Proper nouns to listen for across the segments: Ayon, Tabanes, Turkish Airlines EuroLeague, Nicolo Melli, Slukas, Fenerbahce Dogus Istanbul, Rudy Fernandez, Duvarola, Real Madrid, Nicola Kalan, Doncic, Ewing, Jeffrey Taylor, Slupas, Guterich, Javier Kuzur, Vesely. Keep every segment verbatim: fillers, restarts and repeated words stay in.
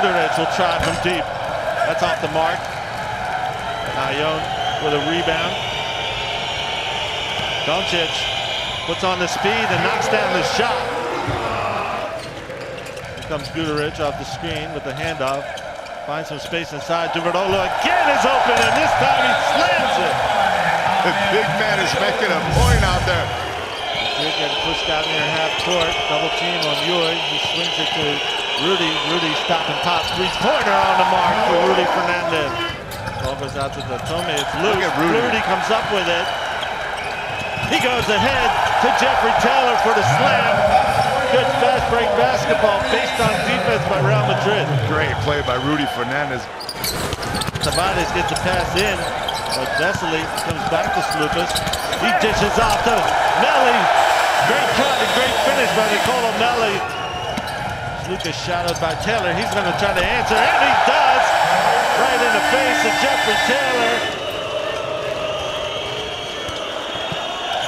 Guterich will try from deep. That's off the mark. Ayon with a rebound. Doncic puts on the speed and knocks down the shot. Here comes Guterich off the screen with the handoff. Finds some space inside. Duvarola again is open, and this time he slams it. The big man is making a point out there. He's getting pushed out near half court. Double team on Ewing. He swings it to Rudy. Rudy stop and pop. Three-pointer on the mark for Rudy Fernandez. Ball goes out to the Tome. It's loose. Look at Rudy. Rudy comes up with it. He goes ahead to Jeffrey Taylor for the slam. Good fast break basketball based on defense by Real Madrid. Great play by Rudy Fernandez. Tabanes gets a pass in, but Vesely comes back to Slupas. He dishes off to Melli. Great cut and great finish by Nicolo Melli. Slupas shadowed by Taylor. He's going to try to answer, and he does. Right in the face of Jeffrey Taylor.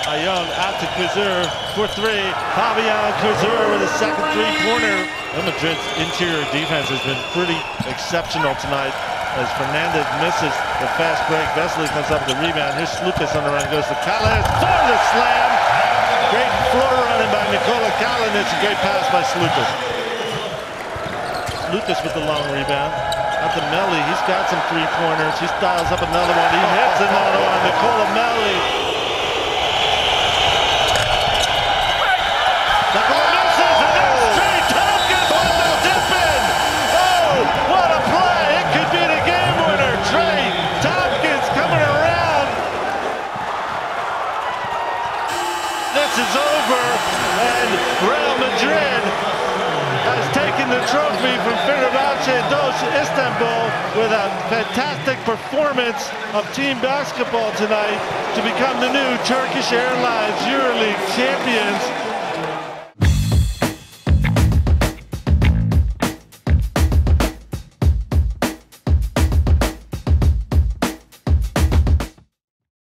Ayon out to Kuzur for three. Javier Kuzur with a second three-pointer. Real Madrid's interior defense has been pretty exceptional tonight as Fernandez misses the fast break. Vesely comes up with the rebound. Here's Slukas on the run, goes to Kalan for the slam. Great floor running by Nicola Kalan. It's a great pass by Slukas. Slukas with the long rebound. Out to Melli. He's got some three-pointers. He styles up another one. He hits another one. Nicola Melli. Is over, and Real Madrid has taken the trophy from Fenerbahce Dosh Istanbul with a fantastic performance of team basketball tonight to become the new Turkish Airlines EuroLeague champions.